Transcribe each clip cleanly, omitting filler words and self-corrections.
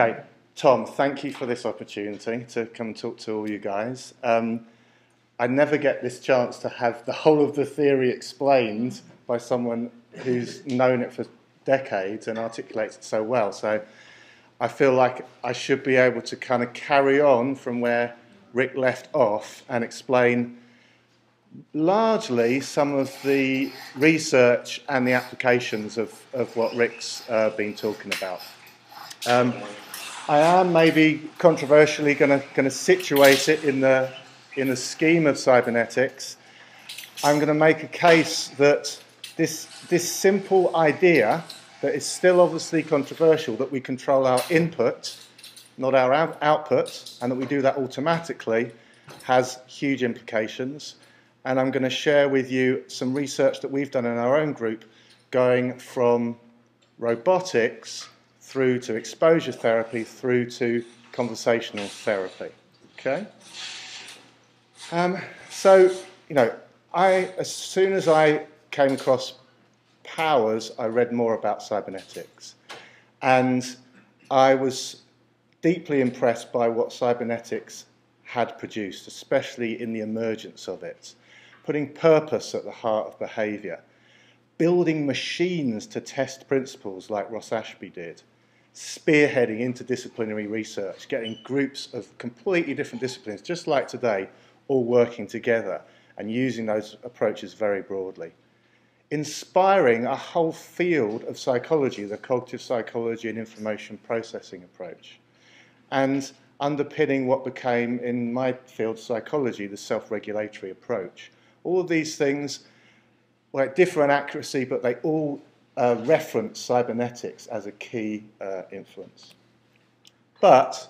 Okay, Tom, thank you for this opportunity to come talk to all you guys. I never get this chance to have the whole of the theory explained by someone who's known it for decades and articulates it so well. So I feel like I should be able to kind of carry on from where Rick left off and explain largely some of the research and the applications of what Rick's been talking about. I am maybe controversially going to situate it in the scheme of cybernetics. I'm going to make a case that this simple idea that is still obviously controversial, that we control our input, not our output, and that we do that automatically, has huge implications. And I'm going to share with you some research that we've done in our own group, going from robotics through to exposure therapy, through to conversational therapy. Okay? So, you know, as soon as I came across Powers, I read more about cybernetics. And I was deeply impressed by what cybernetics had produced, especially in the emergence of it. Putting purpose at the heart of behaviour. Building machines to test principles like Ross Ashby did. Spearheading interdisciplinary research. Getting groups of completely different disciplines, just like today, all working together and using those approaches very broadly. Inspiring a whole field of psychology, the cognitive psychology and information processing approach, and underpinning what became, in my field, psychology, the self-regulatory approach. All of these things, well, differ in accuracy, but they all reference cybernetics as a key influence. But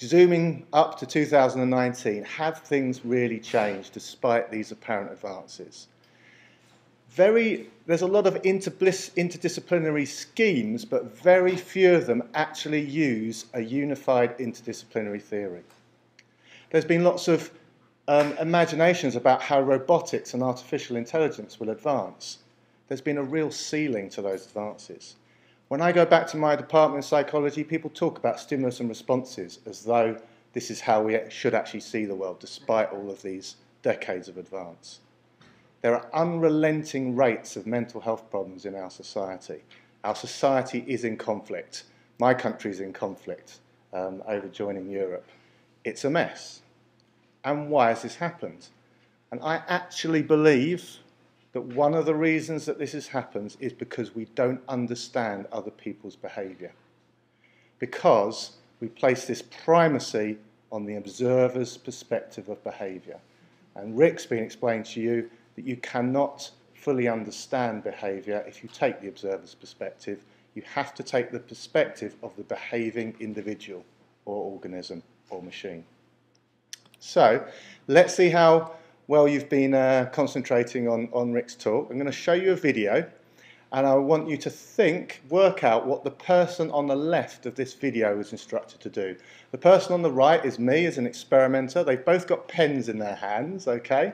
zooming up to 2019, have things really changed despite these apparent advances? There's a lot of interdisciplinary schemes, but very few of them actually use a unified interdisciplinary theory. There's been lots of imaginations about how robotics and artificial intelligence will advance. There's been a real ceiling to those advances. When I go back to my department of psychology, people talk about stimulus and responses as though this is how we should actually see the world, despite all of these decades of advance. There are unrelenting rates of mental health problems in our society. Our society is in conflict. My country's in conflict over joining Europe. It's a mess. And why has this happened? And I actually believe that one of the reasons that this has happened is because we don't understand other people's behaviour. Because we place this primacy on the observer's perspective of behaviour. And Rick's been explained to you that you cannot fully understand behaviour if you take the observer's perspective. You have to take the perspective of the behaving individual or organism or machine. So let's see how well you've been concentrating on Rick's talk. I'm going to show you a video, and I want you to work out what the person on the left of this video was instructed to do. The person on the right is me as an experimenter. They've both got pens in their hands, okay?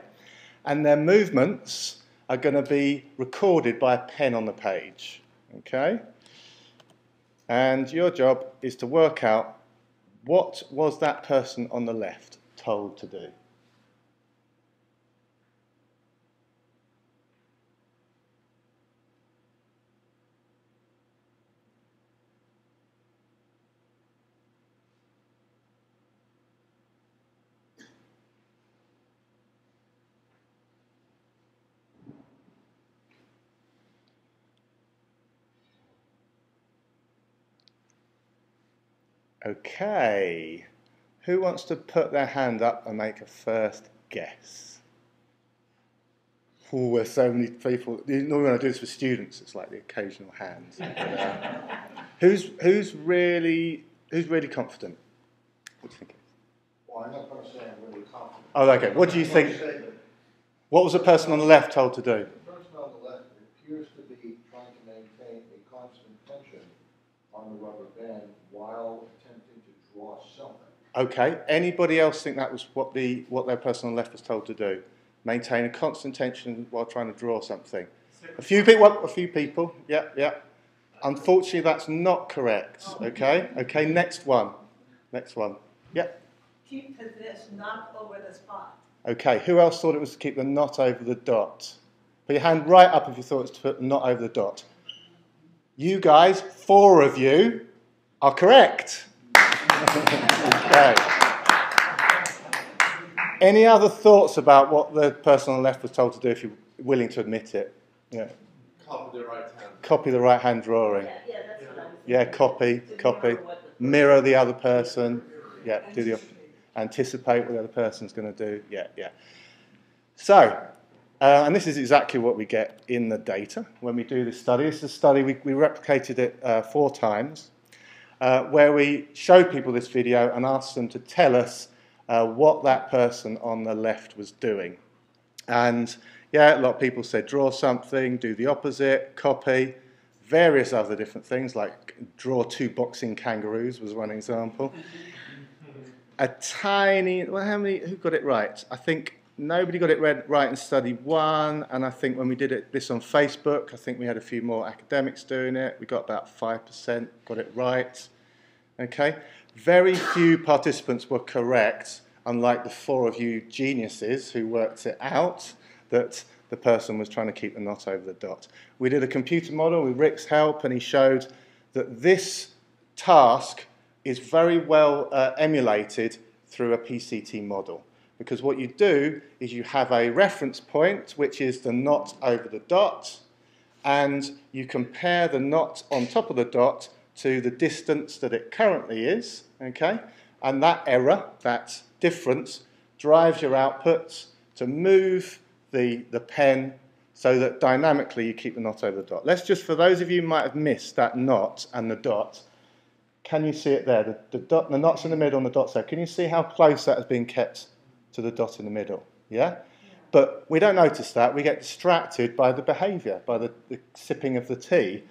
And their movements are going to be recorded by a pen on the page, okay? And your job is to work out what was that person on the left told to do. Okay, who wants to put their hand up and make a first guess? Oh, there's so many people. Normally when I do this for students, it's like the occasional hands. But, who's really confident? What do you think? Well, I'm not going to say I'm really confident. Oh, okay. What do you think? What was the person on the left told to do? The person on the left appears to be trying to maintain a constant tension on the rubber band while draw something. Okay. Anybody else think that was what their person on the left was told to do? Maintain a constant tension while trying to draw something. A few people. Yeah. Unfortunately, that's not correct. Okay. Okay. Next one. Next one. Yep. Keep this knot over the spot. Okay. Who else thought it was to keep the knot over the dot? Put your hand right up if you thought it was to put the knot over the dot. You guys, 4 of you, are correct. Okay. Any other thoughts about what the person on the left was told to do, if you're willing to admit it? Yeah. Copy the right hand. Copy the right hand drawing. Yeah, that's what I was thinking. Copy. Mirror the other person. Yeah, do the anticipate what the other person's going to do. Yeah. So, and this is exactly what we get in the data when we do this study. This is a study, we replicated it 4 times, where we showed people this video and asked them to tell us what that person on the left was doing. And yeah, a lot of people said draw something, do the opposite, copy, various other different things, like draw 2 boxing kangaroos was one example. A tiny, well, how many, who got it right? I think nobody got it right in study 1, and I think when we did this on Facebook, I think we had a few more academics doing it. We got about 5% got it right. Okay, very few participants were correct, unlike the 4 of you geniuses who worked it out that the person was trying to keep the knot over the dot. We did a computer model with Rick's help, and he showed that this task is very well emulated through a PCT model. Because what you do is you have a reference point, which is the knot over the dot, and you compare the knot on top of the dot to the distance that it currently is, okay? And that error, that difference, drives your outputs to move the pen so that dynamically you keep the knot over the dot. Let's just, for those of you who might have missed that knot and the dot, can you see it there? The knot's in the middle and the dot's there. Can you see how close that has been kept to the dot in the middle? Yeah? But we don't notice that. We get distracted by the behaviour, by the sipping of the tea,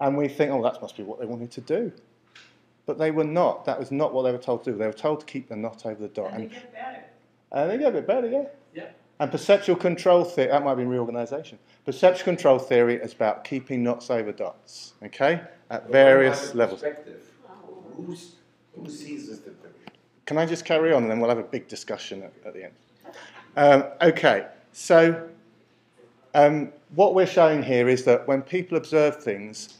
and we think, oh, that must be what they wanted to do. But they were not. That was not what they were told to do. They were told to keep the knot over the dot. And they get better. And they get a bit better, yeah. Yeah. And perceptual control theory, that might be reorganisation. Perceptual control theory is about keeping knots over dots, okay, at various levels. Who sees this? Can I just carry on, and then we'll have a big discussion at the end? Okay, so what we're showing here is that when people observe things,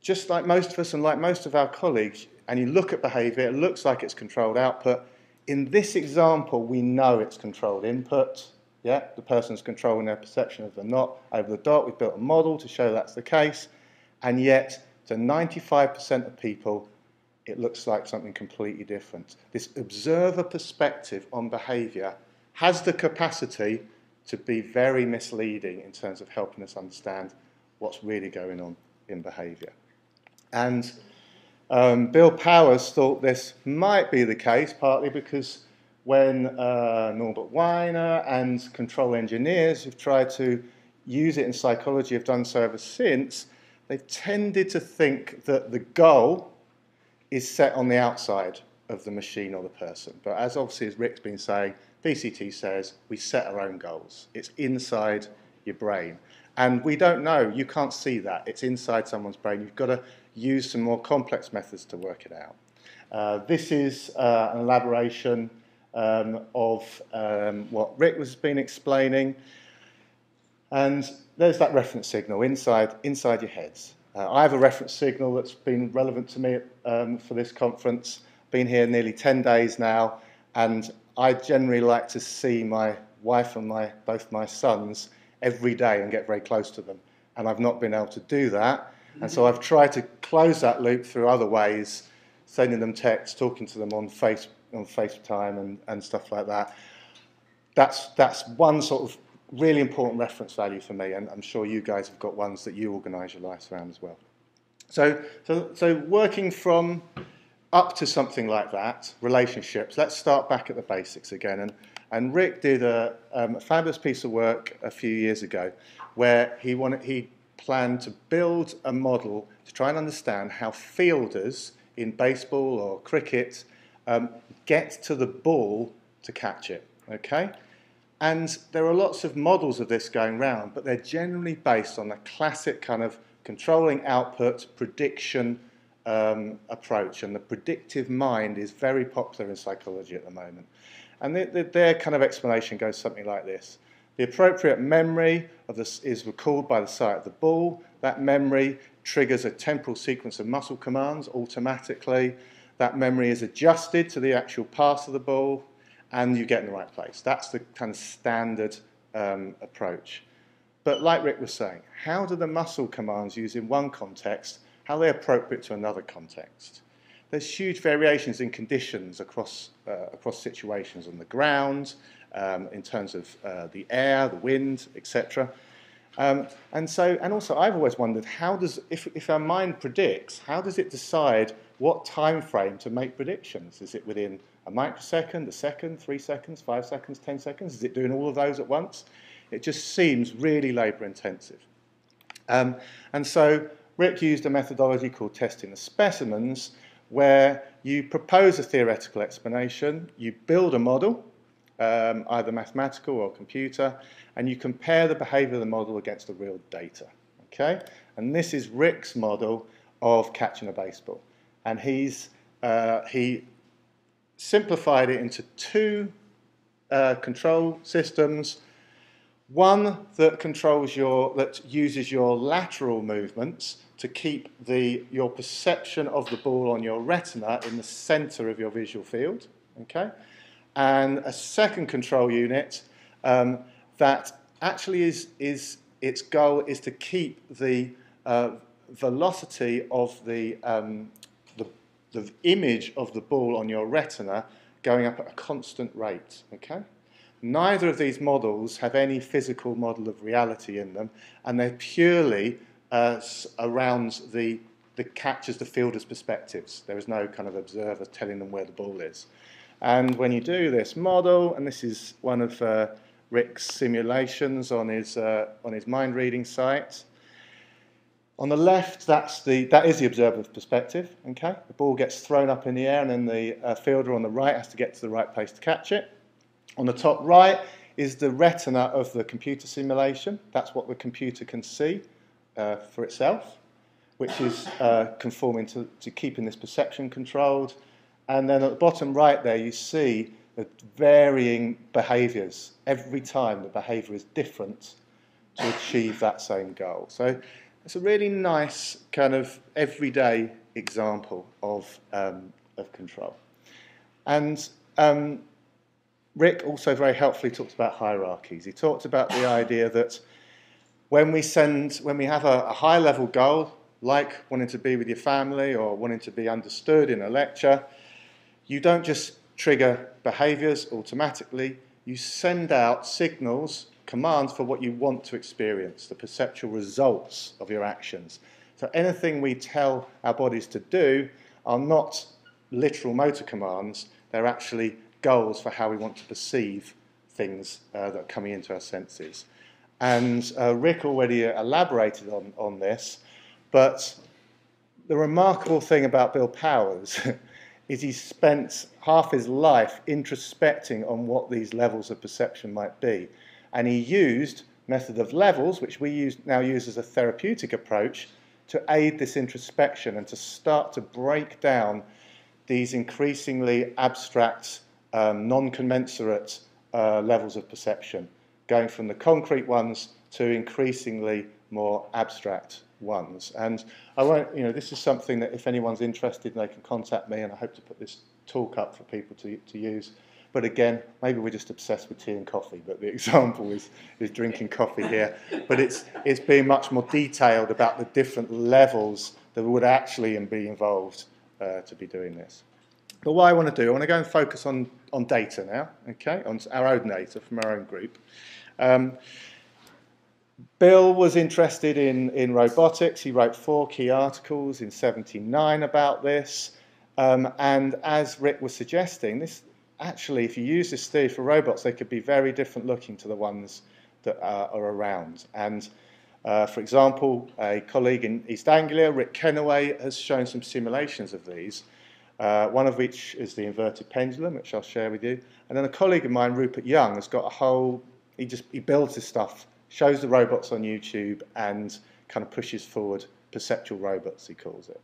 just like most of us and like most of our colleagues, and you look at behaviour, it looks like it's controlled output. In this example, we know it's controlled input. Yeah, the person's controlling their perception of the knot over the dot. We've built a model to show that's the case. And yet, to 95% of people, it looks like something completely different. This observer perspective on behaviour has the capacity to be very misleading in terms of helping us understand what's really going on in behaviour. And Bill Powers thought this might be the case, partly because when Norbert Weiner and control engineers who've tried to use it in psychology have done so ever since, they've tended to think that the goal is set on the outside of the machine or the person. But as obviously as Rick's been saying, PCT says we set our own goals. It's inside your brain. And we don't know, you can't see that. It's inside someone's brain. You've got to use some more complex methods to work it out. This is an elaboration of what Rick has been explaining. And there's that reference signal inside your heads. I have a reference signal that's been relevant to me for this conference. Been here nearly 10 days now, and I generally like to see my wife and both my sons every day and get very close to them. And I've not been able to do that. And so I've tried to close that loop through other ways, sending them texts, talking to them on FaceTime and stuff like that. That's one sort of really important reference value for me, and I'm sure you guys have got ones that you organise your lives around as well. So working from up to something like that, relationships, let's start back at the basics again. And Rick did a fabulous piece of work a few years ago where he planned to build a model to try and understand how fielders in baseball or cricket get to the ball to catch it, okay? And there are lots of models of this going around, but they're generally based on a classic kind of controlling output, prediction approach, and the predictive mind is very popular in psychology at the moment. And their kind of explanation goes something like this. The appropriate memory of this is recalled by the sight of the ball. That memory triggers a temporal sequence of muscle commands automatically. That memory is adjusted to the actual pass of the ball, and you get in the right place. That's the kind of standard approach. But like Rick was saying, how do the muscle commands used in one context, how are they appropriate to another context? There's huge variations in conditions across situations on the ground, in terms of the air, the wind, etc. And also I've always wondered, how does, if our mind predicts, how does it decide what time frame to make predictions? Is it within a microsecond, a second, 3 seconds, 5 seconds, 10 seconds? Is it doing all of those at once? It just seems really labour intensive. And so Rick used a methodology called testing the specimens, where you propose a theoretical explanation, you build a model, either mathematical or computer, and you compare the behaviour of the model against the real data. Okay? And this is Rick's model of catching a baseball. And he simplified it into two control systems. One that controls that uses your lateral movements to keep your perception of the ball on your retina in the centre of your visual field, okay? And a second control unit that actually is its goal is to keep the velocity of the image of the ball on your retina going up at a constant rate, okay? Neither of these models have any physical model of reality in them, and they're purely around the catcher's, the fielder's perspectives. There is no kind of observer telling them where the ball is. And when you do this model, and this is one of Rick's simulations on his mind reading site, on the left, that is the observer's perspective. Okay, the ball gets thrown up in the air, and then the fielder on the right has to get to the right place to catch it. On the top right is the retina of the computer simulation. That's what the computer can see for itself, which is conforming to keeping this perception controlled. And then at the bottom right there, you see the varying behaviours. Every time the behaviour is different to achieve that same goal. So it's a really nice kind of everyday example of control. And Rick also very helpfully talked about hierarchies. He talked about the idea that when we have a high-level goal, like wanting to be with your family or wanting to be understood in a lecture, you don't just trigger behaviours automatically. You send out signals, commands for what you want to experience, the perceptual results of your actions. So anything we tell our bodies to do are not literal motor commands. They're actually goals for how we want to perceive things that are coming into our senses. And Rick already elaborated on this, but the remarkable thing about Bill Powers is he spent half his life introspecting on what these levels of perception might be. And he used Method of Levels, which we now use as a therapeutic approach, to aid this introspection and to start to break down these increasingly abstract non-commensurate levels of perception, going from the concrete ones to increasingly more abstract ones. And I won't, you know, this is something that if anyone's interested, they can contact me, and I hope to put this talk up for people to use. But again, maybe we're just obsessed with tea and coffee, but the example is drinking coffee here. But it's being much more detailed about the different levels that would actually be involved to be doing this. But what I want to do, I want to go and focus on data now, okay, on our own data from our own group. Bill was interested in robotics. He wrote 4 key articles in '79 about this. And as Rick was suggesting, this actually, if you use this theory for robots, they could be very different looking to the ones that are around. And for example, a colleague in East Anglia, Rick Kennaway, has shown some simulations of these. One of which is the inverted pendulum, which I'll share with you. And then a colleague of mine, Rupert Young, has got a whole... He builds his stuff, shows the robots on YouTube, and kind of pushes forward perceptual robots, he calls it.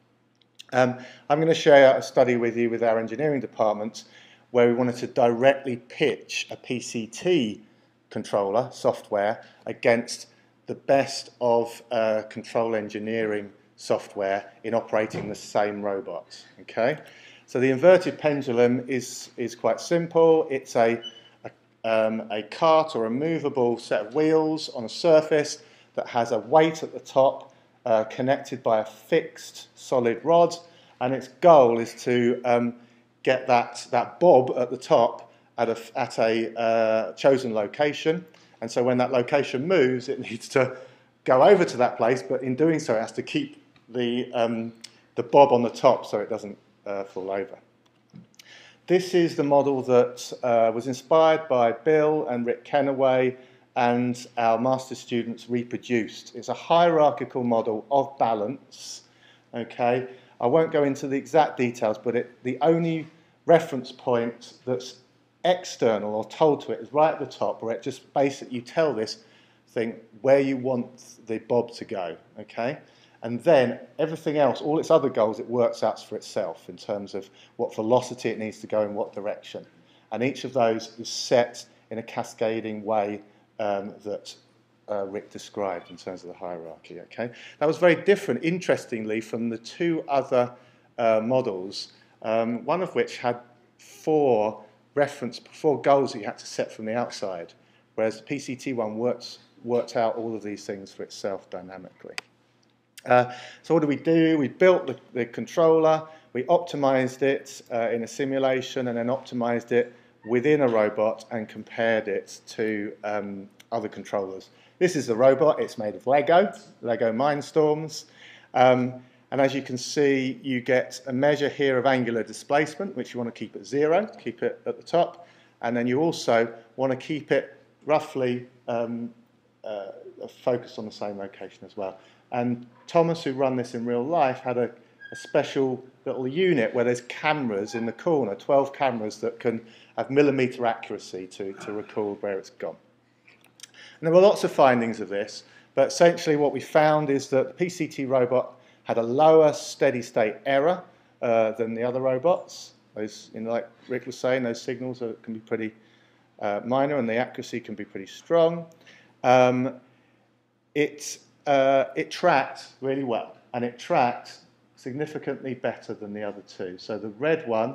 I'm going to share a study with you with our engineering department where we wanted to directly pitch a PCT controller software against the best of control engineering software in operating the same robots. Okay, so the inverted pendulum is quite simple. It's a cart or a movable set of wheels on a surface that has a weight at the top connected by a fixed solid rod, and its goal is to get that bob at the top at a chosen location, and so when that location moves, it needs to go over to that place, but in doing so it has to keep the bob on the top so it doesn't fall over. This is the model that was inspired by Bill and Rick Kennaway, and our master students reproduced. It's a hierarchical model of balance. Okay, I won't go into the exact details, but the only reference point that's external or told to it is right at the top, where it just basically you tell this thing where you want the bob to go. Okay, and then everything else, all its other goals, it works out for itself in terms of what velocity it needs to go in what direction, and each of those is set in a cascading way that Rick described in terms of the hierarchy. Okay, that was very different, interestingly, from the two other models, one of which had four goals that you had to set from the outside, whereas the PCT one worked out all of these things for itself dynamically. So what did we do? We built the controller, we optimized it in a simulation, and then optimized it within a robot and compared it to other controllers. This is the robot. It's made of Lego Mindstorms. And as you can see, you get a measure here of angular displacement, which you want to keep at zero, keep it at the top. And then you also want to keep it roughly focused on the same location as well. And Thomas, who ran this in real life, had a special little unit where there's cameras in the corner, 12 cameras that can have millimetre accuracy to record where it's gone. And there were lots of findings of this, but essentially what we found is that the PCT robot had a lower steady state error than the other robots. Those, like Rick was saying, those signals can be pretty minor, and the accuracy can be pretty strong. It tracked really well, and it tracked significantly better than the other two. So the red one,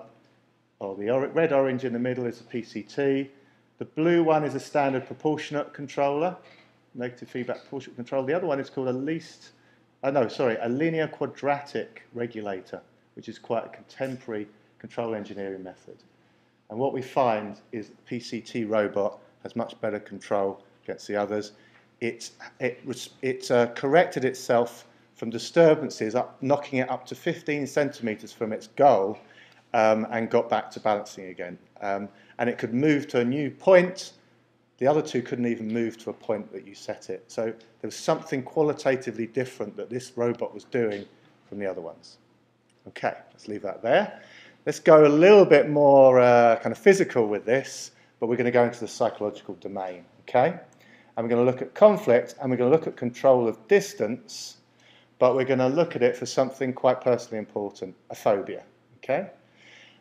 or the red-orange in the middle, is the PCT. The blue one is a standard proportionate controller, negative feedback proportionate controller. The other one is called a linear quadratic regulator, which is quite a contemporary control engineering method. And what we find is that the PCT robot has much better control against the others. It's corrected itself from disturbances, knocking it up to 15 centimetres from its goal, and got back to balancing again. And it could move to a new point. The other two couldn't even move to a point that you set it. So there was something qualitatively different that this robot was doing from the other ones. Okay, let's leave that there. Let's go a little bit more kind of physical with this, but we're going to go into the psychological domain. Okay, and we're going to look at conflict, and we're going to look at control of distance, but we're going to look at it for something quite personally important, a phobia. Okay?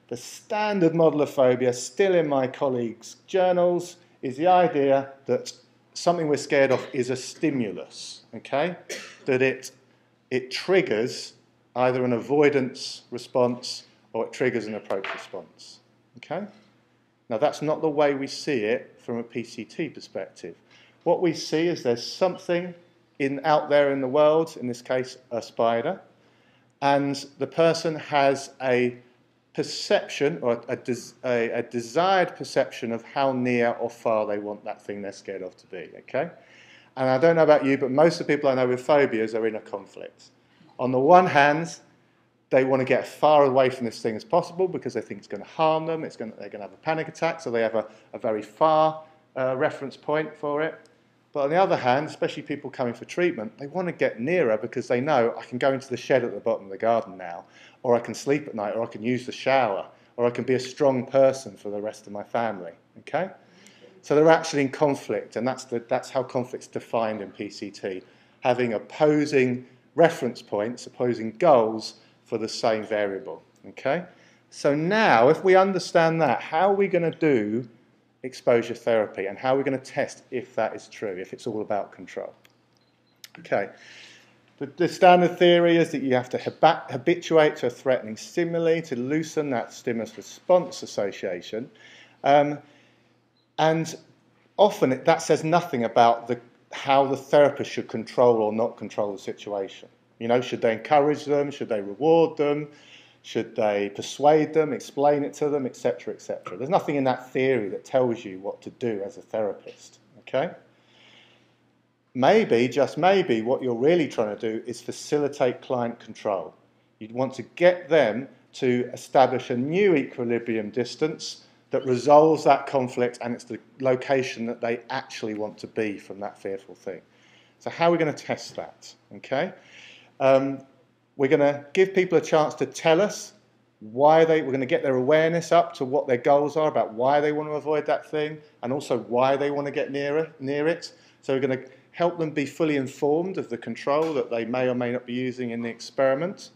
The standard model of phobia, still in my colleagues' journals, is the idea that something we're scared of is a stimulus. Okay? That it triggers either an avoidance response or it triggers an approach response. Okay? Now, that's not the way we see it from a PCT perspective. What we see is there's something out there in the world, in this case a spider, and the person has a perception or a desired perception of how near or far they want that thing they're scared of to be. Okay, and I don't know about you, but most of the people I know with phobias are in a conflict. On the one hand, they want to get as far away from this thing as possible because they think it's going to harm them, they're going to have a panic attack, so they have a very far reference point for it. But on the other hand, especially people coming for treatment, they want to get nearer because they know I can go into the shed at the bottom of the garden now, or I can sleep at night, or I can use the shower, or I can be a strong person for the rest of my family. Okay? So they're actually in conflict, and that's how conflict's defined in PCT. having opposing reference points, opposing goals for the same variable. Okay? So now, if we understand that, how are we going to do exposure therapy, and how are we going to test if that is true, if it's all about control? Okay. The standard theory is that you have to habituate to a threatening stimuli to loosen that stimulus-response association. And often that says nothing about how the therapist should control or not control the situation. You know, should they encourage them? Should they reward them? Should they persuade them, explain it to them, etc., etc.? There's nothing in that theory that tells you what to do as a therapist, okay? Maybe, just maybe, what you're really trying to do is facilitate client control. You'd want to get them to establish a new equilibrium distance that resolves that conflict, and it's the location that they actually want to be from that fearful thing. So how are we going to test that? Okay? We're going to give people a chance to tell us why we're going to get their awareness up to what their goals are, about why they want to avoid that thing, and also why they want to get near it. So we're going to help them be fully informed of the control that they may or may not be using in the experiment.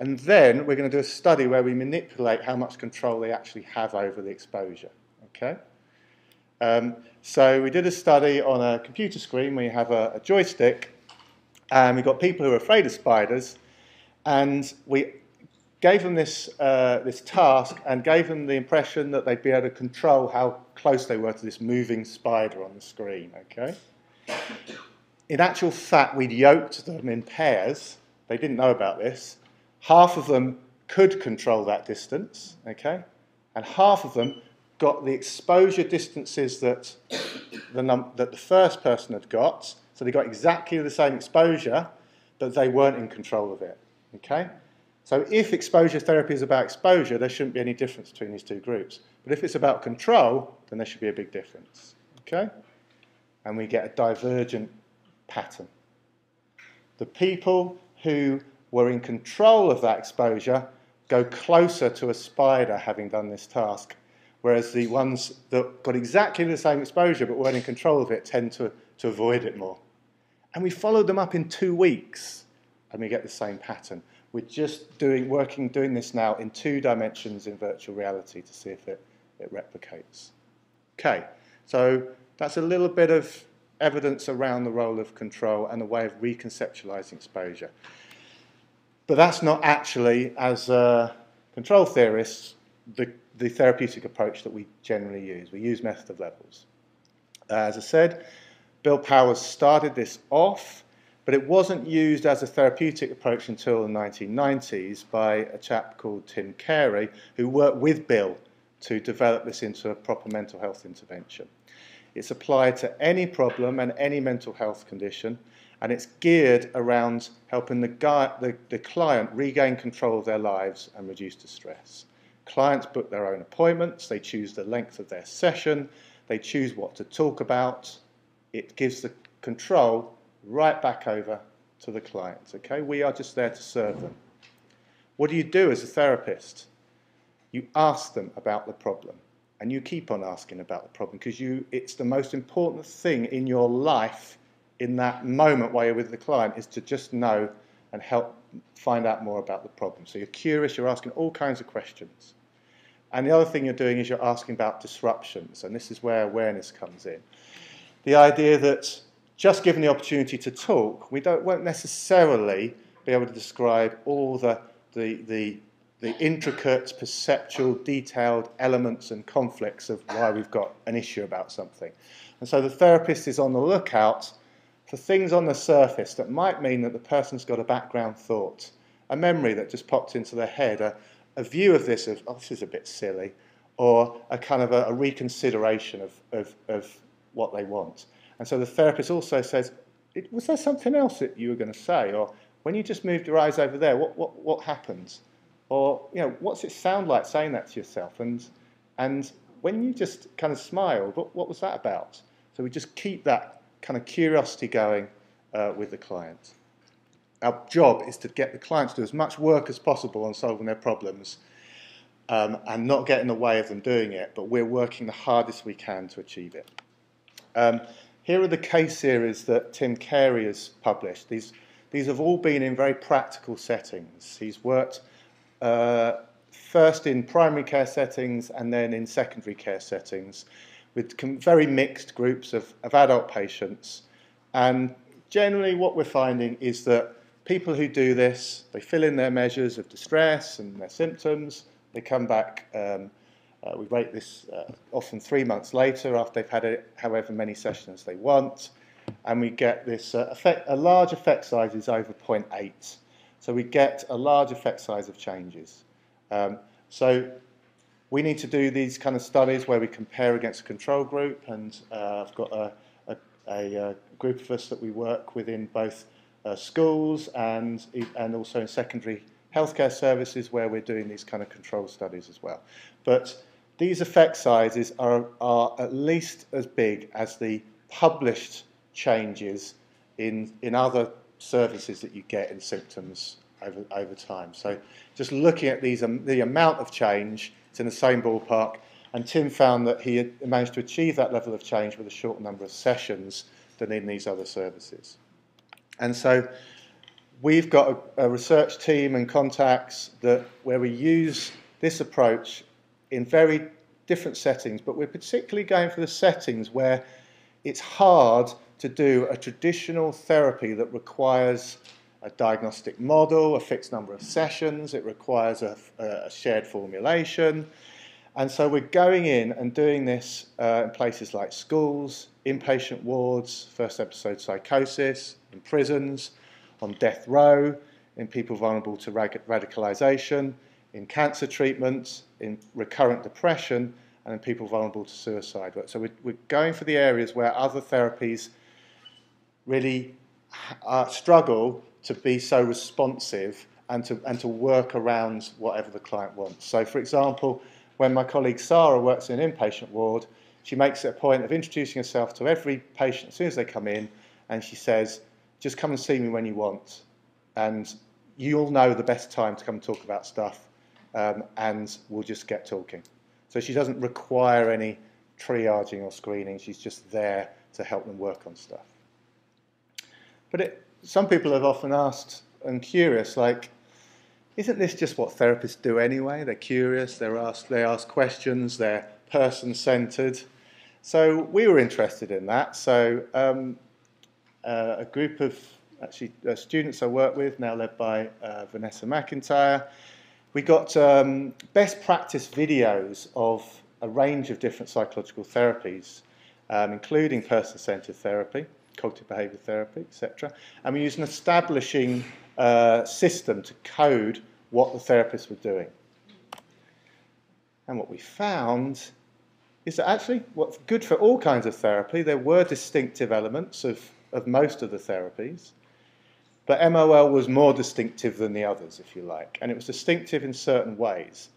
And then we're going to do a study where we manipulate how much control they actually have over the exposure. Okay? So we did a study on a computer screen. We have a joystick, and we've got people who are afraid of spiders. And we gave them this task and gave them the impression that they'd be able to control how close they were to this moving spider on the screen. Okay? In actual fact, we'd yoked them in pairs. They didn't know about this. Half of them could control that distance, okay? And half of them got the exposure distances that the first person had got. So they got exactly the same exposure, but they weren't in control of it, okay? So if exposure therapy is about exposure, there shouldn't be any difference between these two groups. But if it's about control, then there should be a big difference, okay? And we get a divergent pattern. The people who were in control of that exposure go closer to a spider having done this task, whereas the ones that got exactly the same exposure but weren't in control of it tend to avoid it more. And we followed them up in 2 weeks, and we get the same pattern. We're just doing this now in 2 dimensions in virtual reality to see if it replicates. Okay, so that's a little bit of evidence around the role of control and a way of reconceptualizing exposure. But that's not actually, as control theorists, the therapeutic approach that we generally use. We use Method of Levels. As I said, Bill Powers started this off, but it wasn't used as a therapeutic approach until the 1990s by a chap called Tim Carey, who worked with Bill to develop this into a proper mental health intervention. It's applied to any problem and any mental health condition, and it's geared around helping the client regain control of their lives and reduce distress. Clients book their own appointments, they choose the length of their session, they choose what to talk about. It gives the control right back over to the client. Okay? We are just there to serve them. What do you do as a therapist? You ask them about the problem, and you keep on asking about the problem because it's the most important thing in your life in that moment while you're with the client is to just know and help find out more about the problem. So you're curious, you're asking all kinds of questions. And the other thing you're doing is you're asking about disruptions, and this is where awareness comes in. The idea that just given the opportunity to talk, won't necessarily be able to describe all the intricate, perceptual, detailed elements and conflicts of why we've got an issue about something. And so the therapist is on the lookout for things on the surface that might mean that the person's got a background thought, a memory that just popped into their head, a view of this, oh, this is a bit silly, or a kind of a reconsideration of what they want. And so the therapist also says, was there something else that you were going to say? Or when you just moved your eyes over there, what happens? Or, you know, what's it sound like saying that to yourself? And when you just kind of smiled, what was that about? So we just keep that kind of curiosity going with the client. Our job is to get the client to do as much work as possible on solving their problems and not get in the way of them doing it, but we're working the hardest we can to achieve it. Here are the case series that Tim Carey has published. These have all been in very practical settings. He's worked first in primary care settings and then in secondary care settings with very mixed groups of adult patients. And generally what we're finding is that people who do this, they fill in their measures of distress and their symptoms. They come back, we rate this often 3 months later after they've had however many sessions they want. And we get this large effect size is over 0.8. So we get a large effect size of changes. So we need to do these kind of studies where we compare against a control group. And I've got a group of us that we work with in both schools and also in secondary healthcare services where we're doing these kind of control studies as well. But these effect sizes are at least as big as the published changes in other services that you get in symptoms over time. So just looking at these, the amount of change, it's in the same ballpark, and Tim found that he had managed to achieve that level of change with a shorter number of sessions than in these other services. And so we've got a research team and contacts where we use this approach in very different settings, but we're particularly going for the settings where it's hard to do a traditional therapy that requires a diagnostic model, a fixed number of sessions, it requires a shared formulation. And so we're going in and doing this in places like schools, inpatient wards, first episode psychosis, in prisons, on death row, in people vulnerable to radicalisation, in cancer treatment, in recurrent depression, and in people vulnerable to suicide. So we're going for the areas where other therapies really struggle to be so responsive and to work around whatever the client wants. So, for example, when my colleague Sarah works in an inpatient ward, she makes it a point of introducing herself to every patient as soon as they come in, and she says, just come and see me when you want, and you'll know the best time to come and talk about stuff, and we'll just get talking. So she doesn't require any triaging or screening, she's just there to help them work on stuff. But some people have often asked and curious, like, isn't this just what therapists do anyway? They're curious, they ask questions, they're person-centred. So we were interested in that. So a group of students I work with, now led by Vanessa McIntyre, we got best practice videos of a range of different psychological therapies, including person-centred therapy, cognitive behaviour therapy, etc. And we used an establishing system to code what the therapists were doing. And what we found is that actually what's good for all kinds of therapy, there were distinctive elements of most of the therapies, but MOL was more distinctive than the others, if you like, and it was distinctive in certain ways.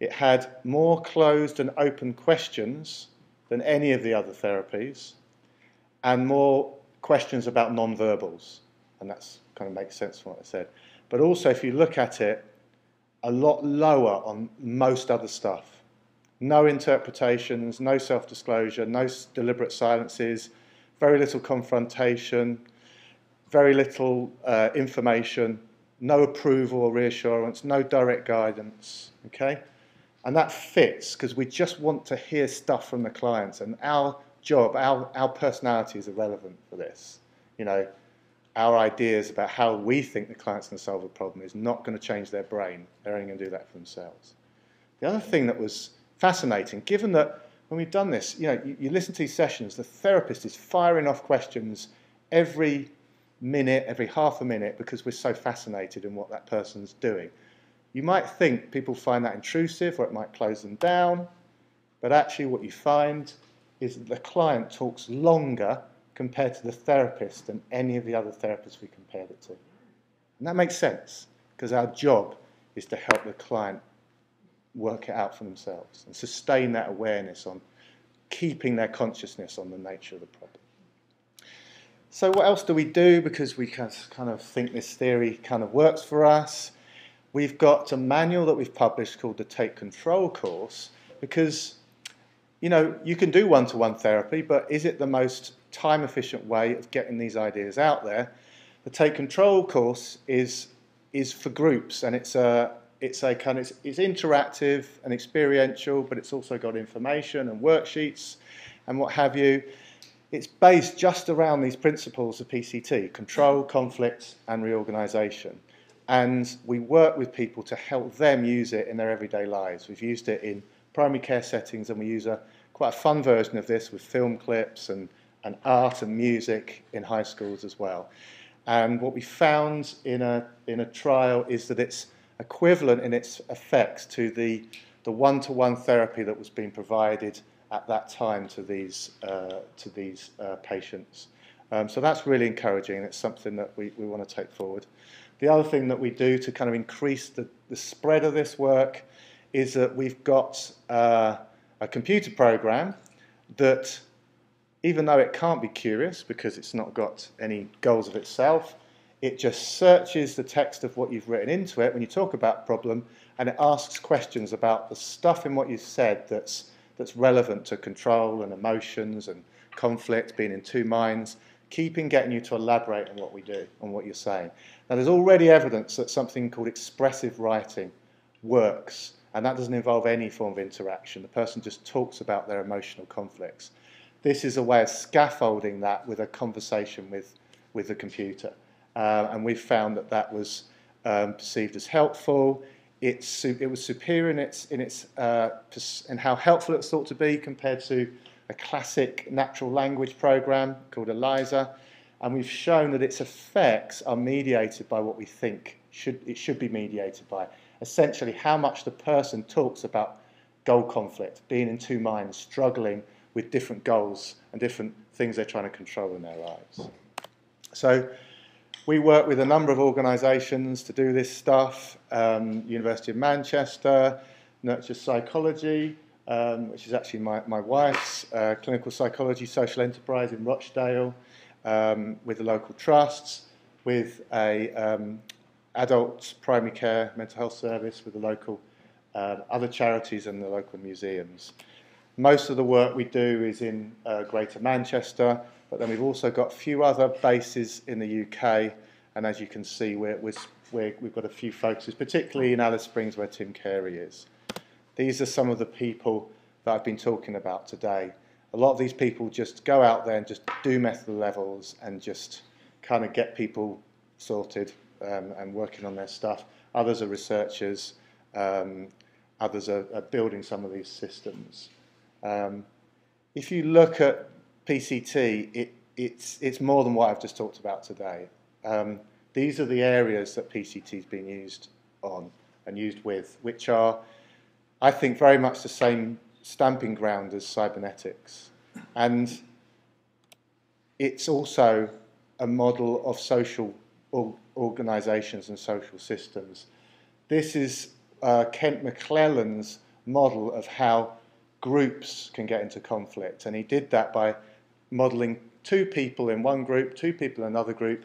It had more closed and open questions than any of the other therapies, and more questions about non-verbals, and that's kind of makes sense from what I said. But also, if you look at it, a lot lower on most other stuff. No interpretations, no self-disclosure, no deliberate silences, very little confrontation, very little information, no approval or reassurance, no direct guidance, okay? And that fits, because we just want to hear stuff from the clients, and our job, our personalities are relevant for this, you know. Our ideas about how we think the client's going to solve a problem is not going to change their brain. They're only going to do that for themselves. The other thing that was fascinating, given that when we've done this, you know, you listen to these sessions, the therapist is firing off questions every minute, every half a minute, because we're so fascinated in what that person's doing. You might think people find that intrusive or it might close them down, but actually what you find is that the client talks longer compared to the therapist than any of the other therapists we compared it to. And that makes sense, because our job is to help the client work it out for themselves and sustain that awareness on keeping their consciousness on the nature of the problem. So what else do we do? Because we kind of think this theory kind of works for us. We've got a manual that we've published called the Take Control Course, because, you know, you can do one-to-one therapy, but is it the most time-efficient way of getting these ideas out there. The Take Control course is for groups, and it's interactive and experiential, but it's also got information and worksheets and what have you. It's based just around these principles of PCT: control, conflict, and reorganisation. And we work with people to help them use it in their everyday lives. We've used it in primary care settings, and we use quite a fun version of this with film clips and art and music in high schools as well. And what we found in a trial is that it's equivalent in its effects to the one-to-one therapy that was being provided at that time to these patients. So that's really encouraging. It's something that we want to take forward. The other thing that we do to kind of increase the spread of this work is that we've got a computer program that, even though it can't be curious because it's not got any goals of itself, it just searches the text of what you've written into it when you talk about problem, and it asks questions about the stuff in what you've said that's relevant to control and emotions and conflict, being in two minds, getting you to elaborate on what we do, on what you're saying. Now, there's already evidence that something called expressive writing works, and that doesn't involve any form of interaction. The person just talks about their emotional conflicts. This is a way of scaffolding that with a conversation with the computer. And we found that was perceived as helpful. It was superior in how helpful it's thought to be compared to a classic natural language program called Eliza. And we've shown that its effects are mediated by what we think it should be mediated by. Essentially, how much the person talks about goal conflict, being in two minds, struggling with different goals and different things they're trying to control in their lives. So we work with a number of organisations to do this stuff. University of Manchester, Nurture Psychology, which is actually my wife's clinical psychology social enterprise in Rochdale, with the local trusts, with a adult primary care mental health service, with the local other charities and the local museums. Most of the work we do is in Greater Manchester, but then we've also got a few other bases in the UK, and as you can see, we've got a few focuses, particularly in Alice Springs where Tim Carey is. These are some of the people that I've been talking about today. A lot of these people just go out there and just do method levels and just kind of get people sorted and working on their stuff. Others are researchers, others are building some of these systems. If you look at PCT, it's more than what I've just talked about today. These are the areas that PCT is being used on and used with, which are, I think, very much the same stamping ground as cybernetics. And it's also a model of social organisations and social systems. This is Kent McClelland's model of how groups can get into conflict, and he did that by modelling two people in one group, two people in another group,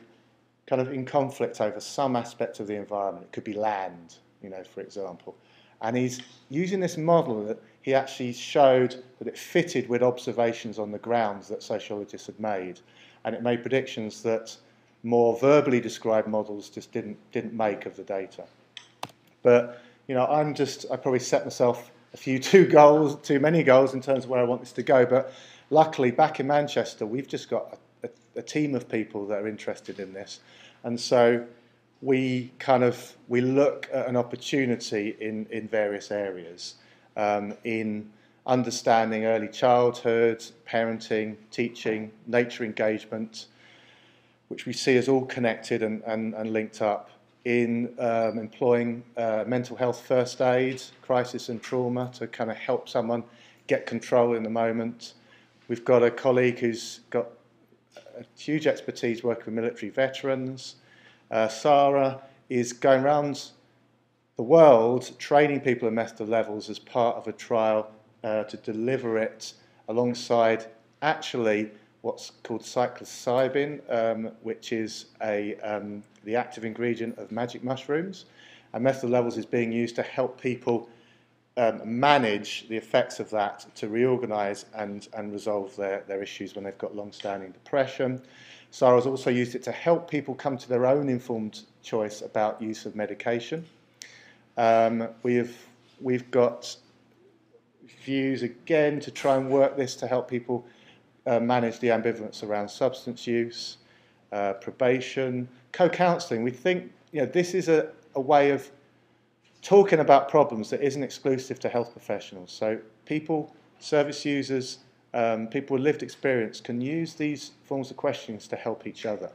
kind of in conflict over some aspect of the environment. It could be land, you know, for example. And he's using this model that he actually showed that it fitted with observations on the ground that sociologists had made, and it made predictions that more verbally described models just didn't make of the data. But you know, I probably set myself a few too many goals in terms of where I want this to go. But luckily, back in Manchester, we've just got a team of people that are interested in this, and so we look at an opportunity in various areas, in understanding early childhood, parenting, teaching, nature engagement, which we see as all connected and linked up. In employing mental health first aid, crisis and trauma to kind of help someone get control in the moment. We've got a colleague who's got a huge expertise working with military veterans. Sarah is going around the world training people in Method of Levels as part of a trial to deliver it alongside actually what's called psilocybin, which is the active ingredient of magic mushrooms. And Method of Levels is being used to help people manage the effects of that to reorganize and resolve their issues when they've got long-standing depression. Sarah's also used it to help people come to their own informed choice about use of medication. We've got views again to try and work this to help people manage the ambivalence around substance use, probation, co-counselling. We think, you know, this is a way of talking about problems that isn't exclusive to health professionals. So people, service users, people with lived experience can use these forms of questions to help each other.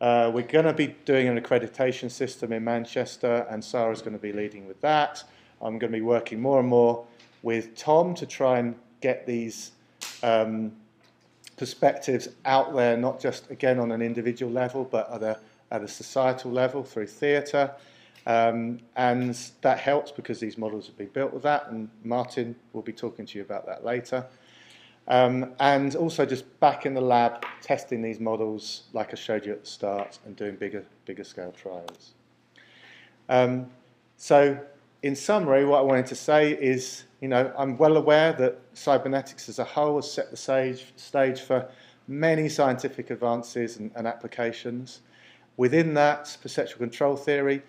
We're going to be doing an accreditation system in Manchester, and Sarah's going to be leading with that. I'm going to be working more and more with Tom to try and get these perspectives out there, not just, again, on an individual level, but at a societal level through theatre. And that helps because these models have been built with that, and Martin will be talking to you about that later. And also just back in the lab, testing these models like I showed you at the start and doing bigger scale trials. So in summary, what I wanted to say is, you know, I'm well aware that cybernetics as a whole has set the stage for many scientific advances and applications. Within that, perceptual control theory,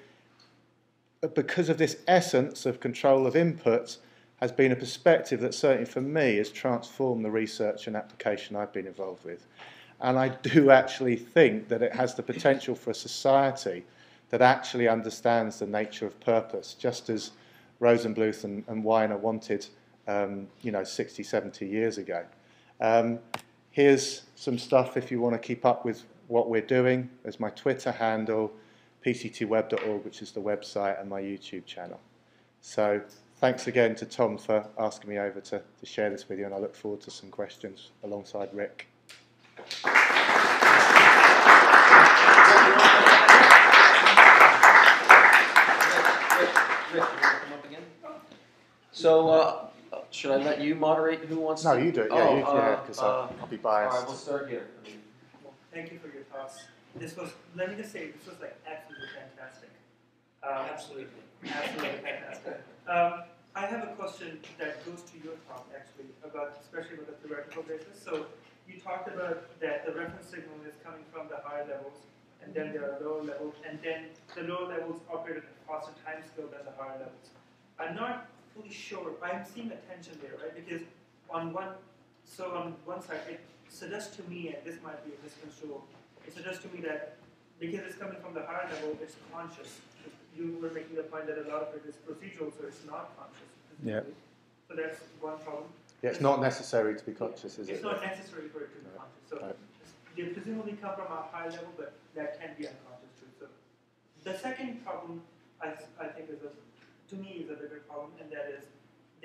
because of this essence of control of input, has been a perspective that certainly for me has transformed the research and application I've been involved with. And I do actually think that it has the potential for a society that actually understands the nature of purpose, just as Rosenbluth and Weiner wanted 60, 70 years ago. Here's some stuff if you want to keep up with what we're doing. There's my Twitter handle, PCTweb.org, which is the website, and my YouTube channel. So thanks again to Tom for asking me over to share this with you, and I look forward to some questions alongside Rick. Rick, you want to come up again? So, should I let you moderate who wants to? No, you do it. Yeah, because I'll be biased. All right, we'll start here. Well, thank you for your thoughts. Let me just say, this was like absolutely fantastic. Absolutely fantastic. I have a question that goes to your talk, actually, especially about the theoretical basis. So you talked about that the reference signal is coming from the higher levels, and then there are lower levels, and then the lower levels operate at a faster time scale than the higher levels. I'm not fully sure. I'm seeing a tension there, right? Because on one side, it suggests to me, and this might be a misconstrual, it suggests to me that because it's coming from the higher level, it's conscious. You were making the point that a lot of it is procedural, so it's not conscious. Yeah. So that's one problem. Yeah, it's not necessary to be conscious, is it? It's not necessary for it to be conscious. So they presumably come from a high level, but that can be unconscious too. So the second problem, I think, to me is a bigger problem, and that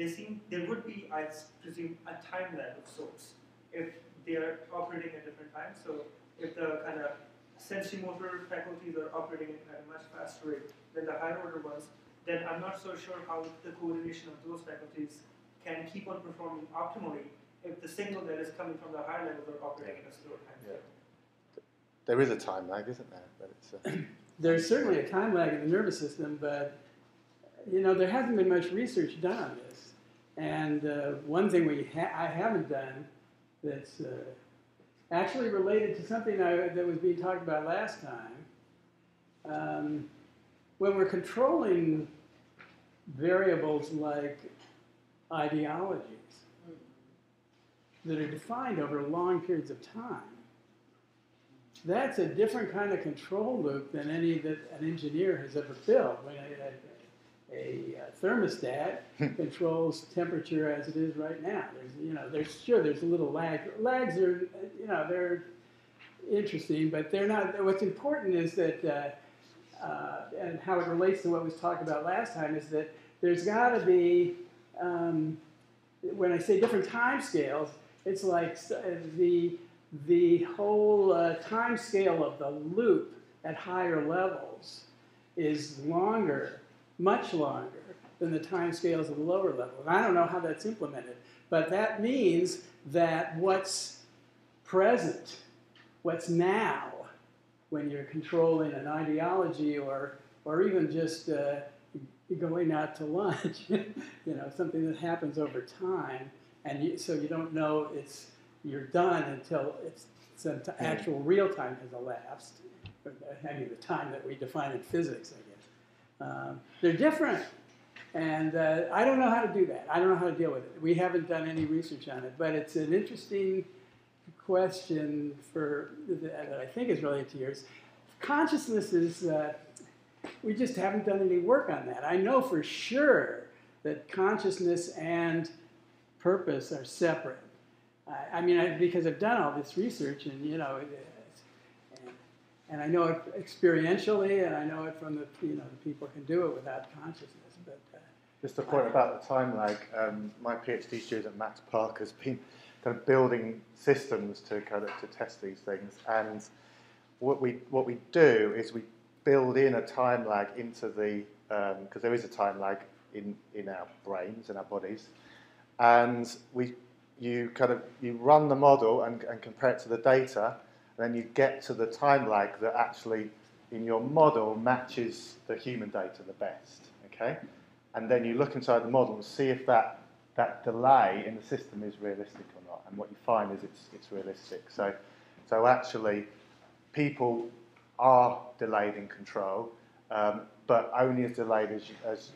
is there would be, I presume, a time lag of sorts if they are operating at different times. So if the kind of sensory-motor faculties are operating at a much faster rate than the higher-order ones, then I'm not so sure how the coordination of those faculties can keep on performing optimally if the signal that is coming from the higher levels are operating at a slower time scale. Yeah. There is a time lag, isn't there? But it's there's certainly a time lag in the nervous system, but you know there hasn't been much research done on this. And one thing I haven't done that's actually related to something that was being talked about last time. When we're controlling variables like ideologies that are defined over long periods of time, that's a different kind of control loop than any that an engineer has ever built. When a thermostat controls temperature as it is right now. There's a little lag. Lags are, they're interesting, but they're not. What's important is that, and how it relates to what was talked about last time, is that there's got to be, when I say different time scales, it's like the whole time scale of the loop at higher levels is longer, much longer than the time scales of the lower level. And I don't know how that's implemented, but that means that what's present, what's now, when you're controlling an ideology or even just going out to lunch, something that happens over time, and so you don't know you're done until actual real time has elapsed. I mean, the time that we define in physics, I guess. They're different, and I don't know how to do that. I don't know how to deal with it. We haven't done any research on it, but it's an interesting question that I think is related to yours. Consciousness is, we just haven't done any work on that. I know for sure that consciousness and purpose are separate. Because I've done all this research, and and I know it experientially, and I know it from the people can do it without consciousness. But just a point about the time lag. My PhD student Max Park has been kind of building systems to test these things, and what we do is we build in a time lag into the because there is a time lag in our brains and our bodies, and you run the model and compare it to the data. Then you get to the time lag that actually in your model matches the human data the best, okay? And then you look inside the model and see if that delay in the system is realistic or not. And what you find is it's realistic. So actually, people are delayed in control, but only as delayed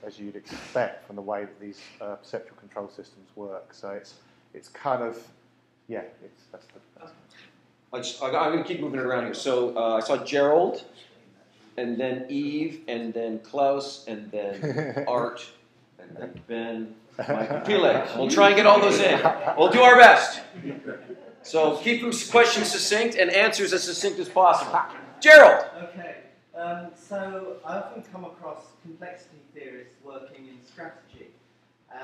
as you'd expect from the way that these perceptual control systems work. So that's I'm going to keep moving it around here. So I saw Gerald, and then Eve, and then Klaus, and then Art, and then Ben, Mike, Pelek. We'll try and get all those in. We'll do our best. So keep them questions succinct and answers as succinct as possible. Gerald. Okay. So I often come across complexity theorists working in strategy,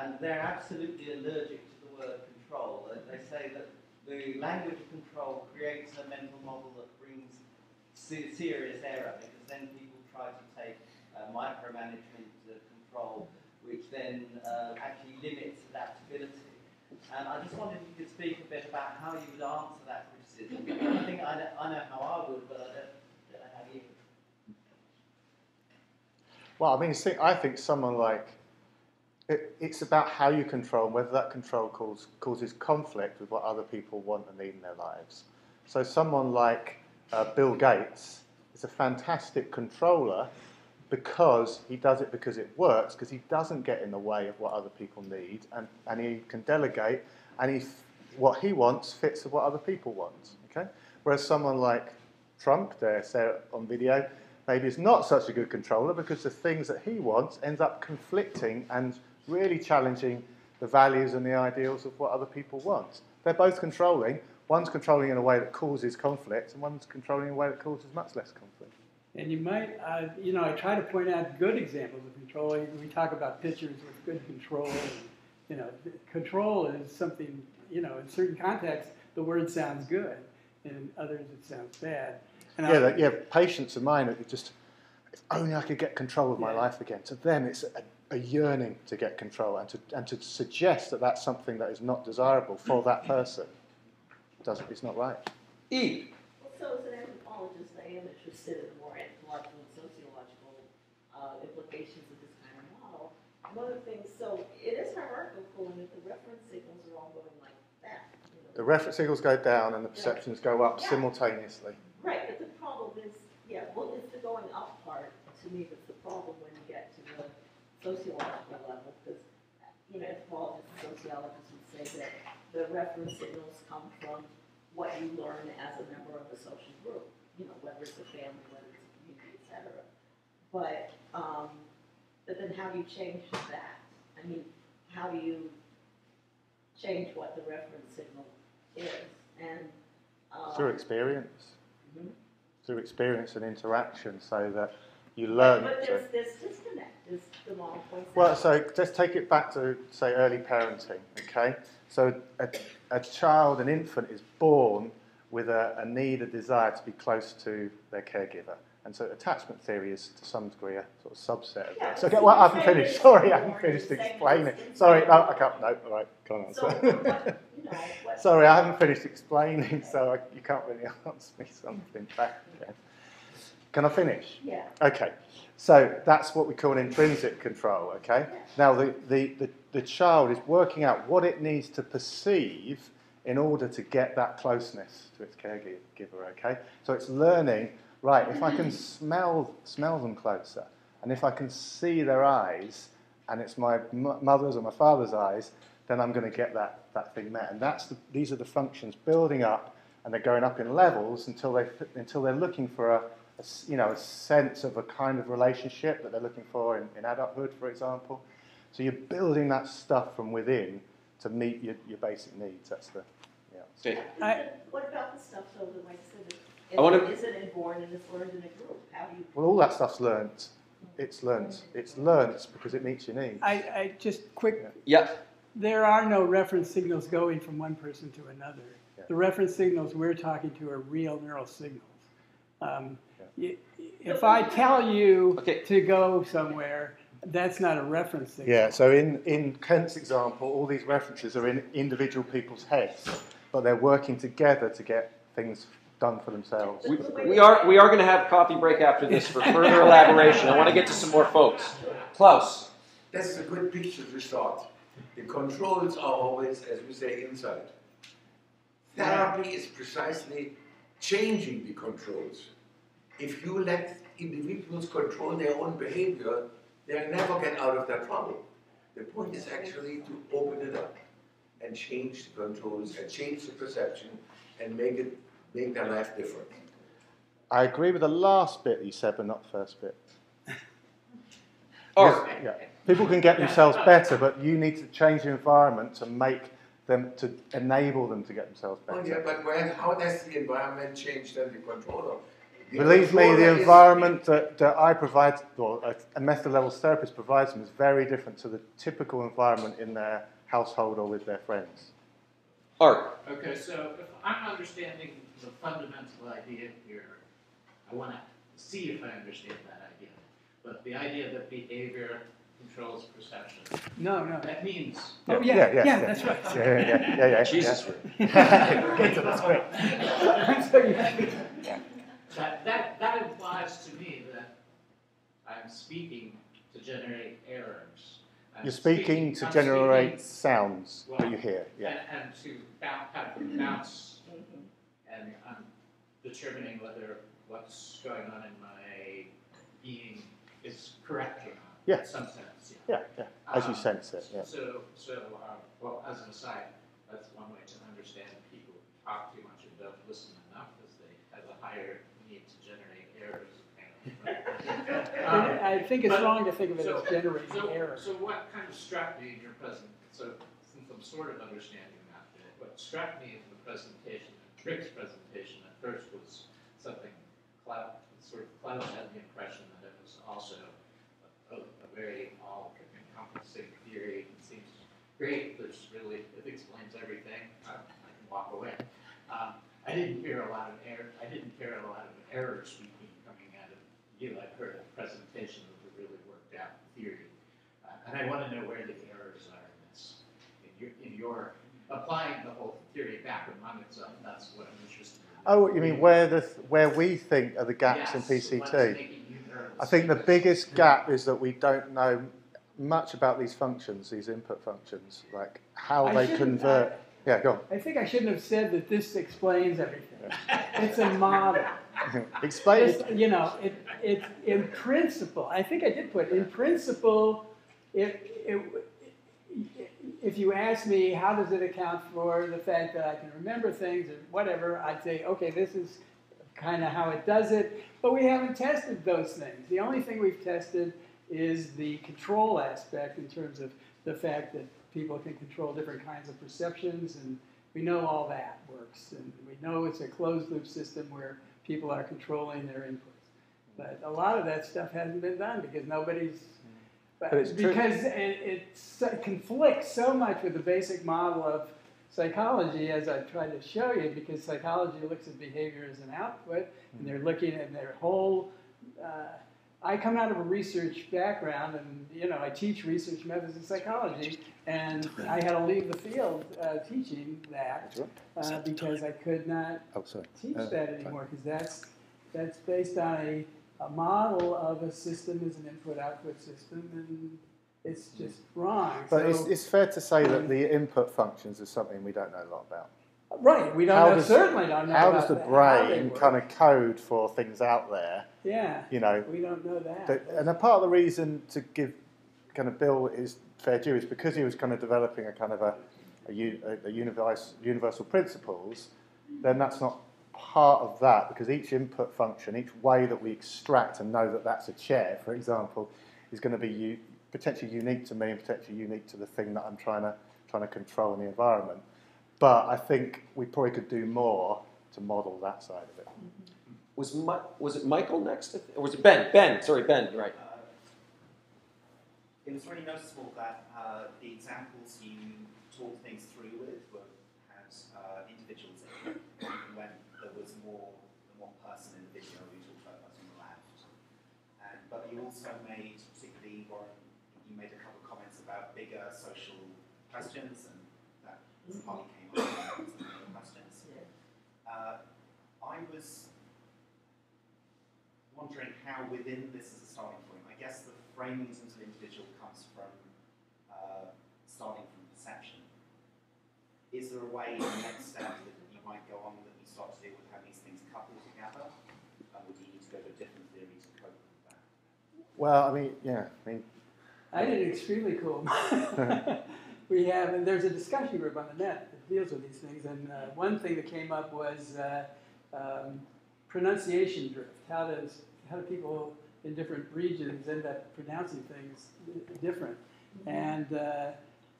and they're absolutely allergic to the word control. They say that the language of control creates a mental model that brings serious error, because then people try to take micromanagement control, which then actually limits adaptability. And I just wondered if you could speak a bit about how you would answer that criticism. I think I know how I would, but I don't know how you would. Well, I think someone like it's about how you control and whether that control causes conflict with what other people want and need in their lives. So someone like Bill Gates is a fantastic controller because he does it because it works, because he doesn't get in the way of what other people need, and he can delegate, and what he wants fits with what other people want. Okay? Whereas someone like Trump, dare I say on video, maybe is not such a good controller because the things that he wants ends up conflicting and really challenging the values and the ideals of what other people want. They're both controlling. One's controlling in a way that causes conflict, and one's controlling in a way that causes much less conflict. And you might, I try to point out good examples of control. We talk about pictures with good control. And, control is something, in certain contexts, the word sounds good. In others, it sounds bad. And patients of mine are just, if only I could get control of my life again. To them, it's a yearning to get control, and to suggest that that's something that is not desirable for that person, it's not right. Eve. Well, so as an anthropologist, I am interested in the more anthropological and sociological implications of this kind of model. One of the things, so it is hierarchical, and if the reference signals are all going like that. The reference signals go down, and the perceptions go up simultaneously. Right, but the problem is, it's the going up part, to me, that's the problem when you get to the sociological level, because, anthropologists and sociologists would say that the reference signals come from what you learn as a member of a social group, whether it's a family, whether it's a community, etc. But then how do you change that? How do you change what the reference signal is? And through experience. Through experience and interaction, so that you learn. But there's disconnect. There's the wrong point. Well, so just take it back to, say, early parenting, okay? So a child, an infant, is born with a need, a desire to be close to their caregiver. And so attachment theory is, to some degree, a sort of subset of that. So, well, I haven't finished. Sorry, I haven't finished explaining. Sorry, no, I can't. No, all right, can't answer. Sorry, I haven't finished explaining, so you can't really answer me something back again. Can I finish? Yeah. Okay. So that's what we call an intrinsic control, okay? Yeah. Now, the child is working out what it needs to perceive in order to get that closeness to its caregiver, okay? So it's learning, right, if I can smell them closer, and if I can see their eyes, and it's my mother's or my father's eyes, then I'm going to get that thing met. And that's these are the functions building up, and they're going up in levels until they're looking for a sense of a kind of relationship that they're looking for in adulthood, for example. So you're building that stuff from within to meet your basic needs. That's the, yeah. What about the stuff, though, that like isn't inborn and is learned in a group? How do you... Well, all that stuff's learned. It's learned. It's learned because it meets your needs. I just quick. Yeah. There are no reference signals going from one person to another. Yeah. The reference signals we're talking to are real neural signals. If I tell you to go somewhere, that's not a reference signal. Yeah, so in Kent's example, all these references are in individual people's heads, but they're working together to get things done for themselves. We are going to have coffee break after this for further elaboration. I want to get to some more folks. Klaus. That's a good picture to start. The controls are always, as we say, inside. Therapy is precisely changing the controls. If you let individuals control their own behavior, they'll never get out of that problem. The point is actually to open it up and change the controls and change the perception and make their life different. I agree with the last bit you said, but not the first bit. Yeah. People can get themselves better, but you need to change the environment to make them, to enable them to get themselves better. Oh yeah, but how does the environment change then the controller? Believe me, the environment that I provide, or a method levels therapist provides them, is very different to the typical environment in their household or with their friends. Art. Okay, so if I'm understanding the fundamental idea here, I want to see if I understand that idea. But the idea that behavior controls perception. No. That means. Oh, yeah, that's right. Yeah. Jesus. Yeah. Get to this quick. I'm sorry. Yeah. That implies to me that I'm speaking to generate errors. You're speaking to generate sounds that you hear. Yeah. And to have them bounce. And I'm determining whether what's going on in my being is correct or not. Yeah. In some sense. Yeah. As you sense it. Yeah. So, well, as an aside, that's one way to understand people who talk too much and don't listen enough is they have a higher need to generate errors. I think it's wrong to think of it as generating errors. So what kind of struck me in your presentation, so since I'm sort of understanding that, what struck me in the presentation, Rick's presentation at first was something sort of cloud had the impression that it was also a very all-encompassing theory. It seems great, there's really, it explains everything, I can walk away. I didn't hear a lot of errors coming out of you. I've heard a presentation of the really worked out theory, and I want to know where the errors are in this. In your applying the whole theory back among itself, that's what I'm interested in. Oh, you mean where we think are the gaps in PCT? I think the biggest gap is that we don't know much about these functions, these input functions, like how they convert. Yeah, go on. I think I shouldn't have said that this explains everything. Yeah. It's a model. Explain it. You know, it's in principle. I think I did put in principle. If you ask me how does it account for the fact that I can remember things and whatever, I'd say, okay, this is kind of how it does it. But we haven't tested those things. The only thing we've tested is the control aspect in terms of the fact that people can control different kinds of perceptions, and we know all that works. And we know it's a closed-loop system where people are controlling their inputs. But a lot of that stuff hasn't been done because nobody's... Because it conflicts so much with the basic model of psychology, as I've tried to show you, because psychology looks at behavior as an output, and they're looking at their whole... I come out of a research background, and I teach research methods in psychology, and I had to leave the field teaching that because I could not teach that anymore because that's that's based on a model of a system as an input-output system, and it's just wrong. But so, it's fair to say that the input functions is something we don't know a lot about. Right, we don't know, certainly don't know about. How does the brain kind of code for things out there? Yeah, you know, we don't know that. And a part of the reason to give kind of Bill his fair due is because he was kind of developing a kind of a universal principles. Then that's not part of that, because each input function, each way that we extract and know that that's a chair, for example, is going to be potentially unique to me and potentially unique to the thing that I'm trying to control in the environment. But I think we probably could do more to model that side of it. Was it Michael next, or was it Ben? Ben, sorry, Ben, you're right. It was really noticeable that the examples you talked things through with had individuals in it, even when there was more than one person in the video. You talked about that on the left, but you also made, particularly Warren, you made a couple of comments about bigger social questions and. Partly came up with some other questions. I was wondering how within this is a starting point. I guess the framing into an individual comes from starting from perception. Is there a way in the next step that you might go on that you start to deal with how these things couple together? Or do you need to go to a different theory to cope with that? Well, I did extremely cool. We have, and there's a discussion group on the net that deals with these things, and one thing that came up was pronunciation drift. How do people in different regions end up pronouncing things different? And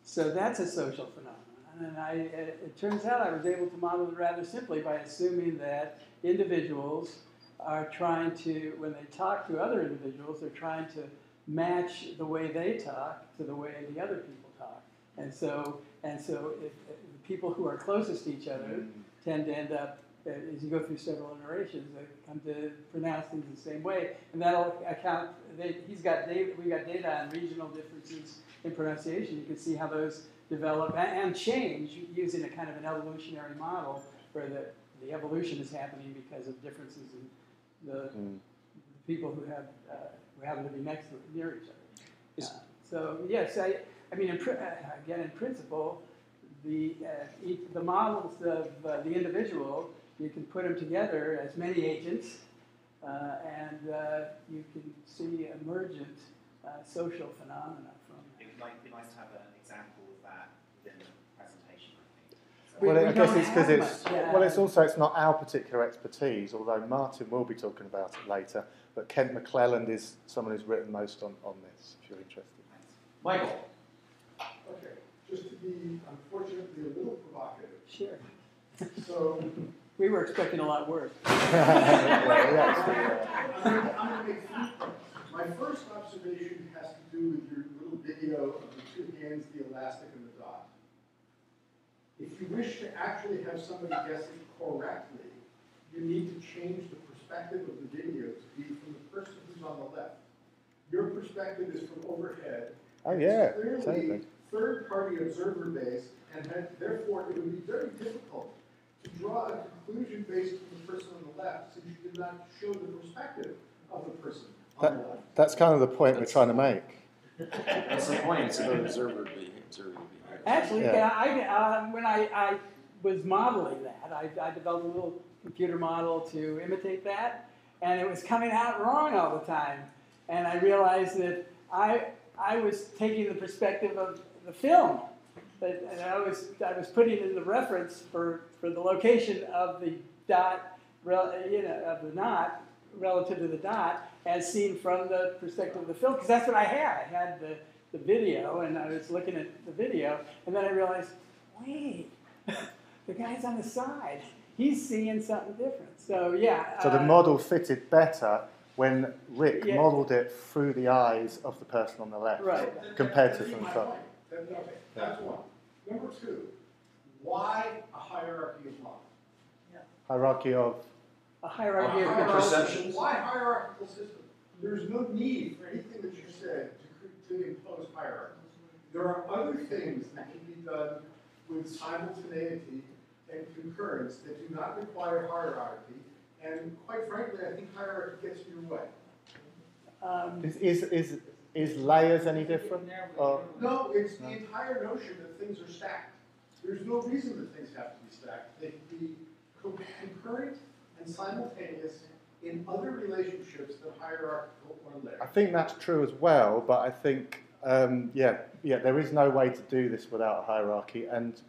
so that's a social phenomenon. And it turns out I was able to model it rather simply by assuming that individuals are trying to, when they talk to other individuals, they're trying to match the way they talk to the way the other people. And so the people who are closest to each other tend to end up, as you go through several iterations, they come to pronounce things the same way. And that'll account, we've got data on regional differences in pronunciation. You can see how those develop and change using a kind of an evolutionary model where the evolution is happening because of differences in the people who happen to be near each other. So, yes, in principle, the models of the individual, you can put them together as many agents, and you can see emergent social phenomena from that. It would be nice to have an example of that within the presentation, I think. So I guess it's because it's not our particular expertise, although Martin will be talking about it later, but Kent McClelland is someone who's written most on this, if you're interested. Michael. Okay, just to be unfortunately a little provocative. Sure. So we were expecting a lot worse. I'm going to make three points. My first observation has to do with your little video of the two hands, the elastic, and the dot. If you wish to actually have somebody guess it correctly, you need to change the perspective of the video to be from the person who's on the left. Your perspective is from overhead. Oh, yeah. It's clearly third-party observer-based, and therefore it would be very difficult to draw a conclusion based on the person on the left, since you did not show the perspective of the person on the left. That's kind of the point we're trying to make. That's the point. It's about observer-based. Actually, when I was modeling that, I developed a little computer model to imitate that, and it was coming out wrong all the time. And I realized that I was taking the perspective of the film, and I was putting in the reference for the location of the dot, of the knot relative to the dot, as seen from the perspective of the film, because that's what I had. I had the video, and I was looking at the video, and then I realized, wait, the guy's on the side. He's seeing something different. So yeah. So the model fitted better when Rick modeled it through the eyes of the person on the left, right, compared to from the top. That's one. Number two, why a hierarchy of models? Yeah. Hierarchy of? A hierarchy of perceptions. Why hierarchical system? There's no need for anything that you said to impose hierarchies. There are other things that can be done with simultaneity and concurrence that do not require hierarchy, And quite frankly, I think hierarchy gets in your way. Is layers any different? No, it's the entire notion that things are stacked. There's no reason that things have to be stacked. They can be concurrent and simultaneous in other relationships than hierarchical or layered. I think that's true as well, but I think, there is no way to do this without a hierarchy, and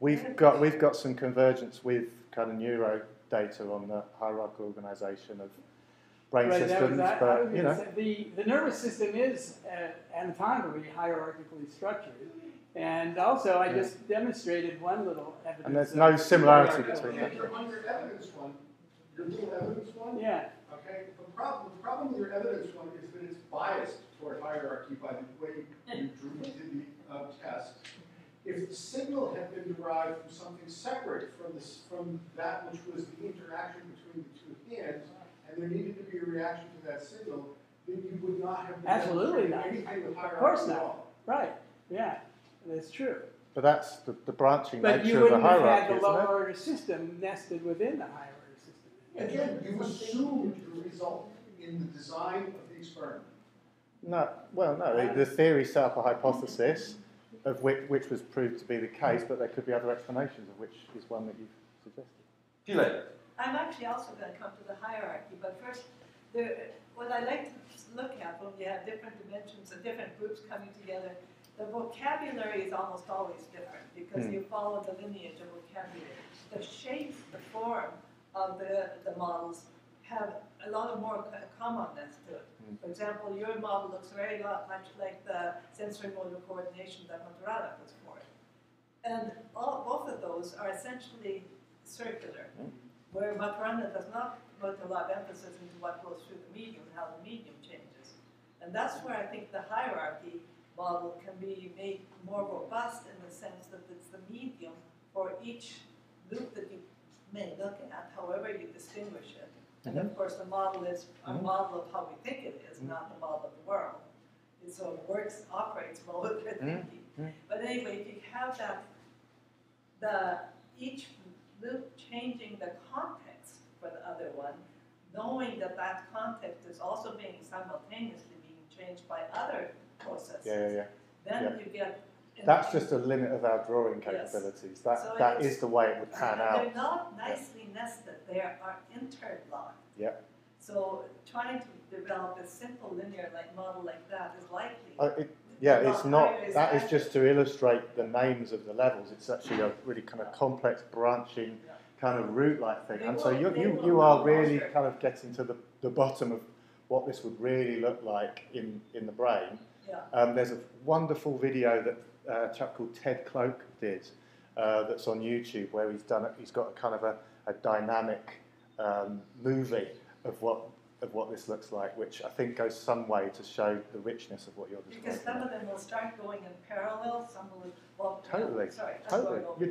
we've got some convergence with kind of neuro data on the hierarchical organisation of brain systems, but you know, the nervous system is anatomically hierarchically structured, and also I just demonstrated one little evidence. And there's no similarity between them. Your little evidence one. Yeah. Okay. The problem with your evidence one is that it's biased toward hierarchy by the way you did the test. If the signal had been derived from something separate from this, from that which was the interaction between the two hands, and there needed to be a reaction to that signal, then you would not have been absolutely not anything with hierarchy. Of course not. Right. Yeah. That's true. But that's the branching nature of the hierarchy. But you wouldn't have had the lower order system nested within the hierarchy. Again, you assumed the result in the design of the experiment. No, well, no. The theory set up a hypothesis, of which was proved to be the case, but there could be other explanations, of which is one that you've suggested. Gillian. I'm actually also going to come to the hierarchy, but first, what I like to look at when you have different dimensions and different groups coming together, the vocabulary is almost always different because you follow the lineage of vocabulary. The shape, the form of the models have a lot of more commonness to it. For example, your model looks very much like the sensory motor coordination that Maturana was for. And both of those are essentially circular, where Maturana does not put a lot of emphasis into what goes through the medium and how the medium changes. And that's where I think the hierarchy model can be made more robust in the sense that it's the medium for each loop that you may look at, however you distinguish it. And of course, the model is a model of how we think it is, not the model of the world. And so it operates well with your thinking. But anyway, if you have that, each loop changing the context for the other one, knowing that that context is also being simultaneously being changed by other processes, then you get... That's just a limit of our drawing capabilities. Yes. That is the way it would pan out. They're not nicely nested. They are interlocked. Yep. So trying to develop a simple linear model like that is likely. It's not. That is just to illustrate the names of the levels. It's actually a really kind of complex branching kind of root-like thing. And so you are really kind of getting to the bottom of what this would really look like in the brain. Yeah. There's a wonderful video that a chap called Ted Cloak did that's on YouTube, where he's got a kind of a dynamic movie of what this looks like, which I think goes some way to show the richness of what you're describing. Because some of them will start going in parallel, some will... Well, totally. Sorry, totally.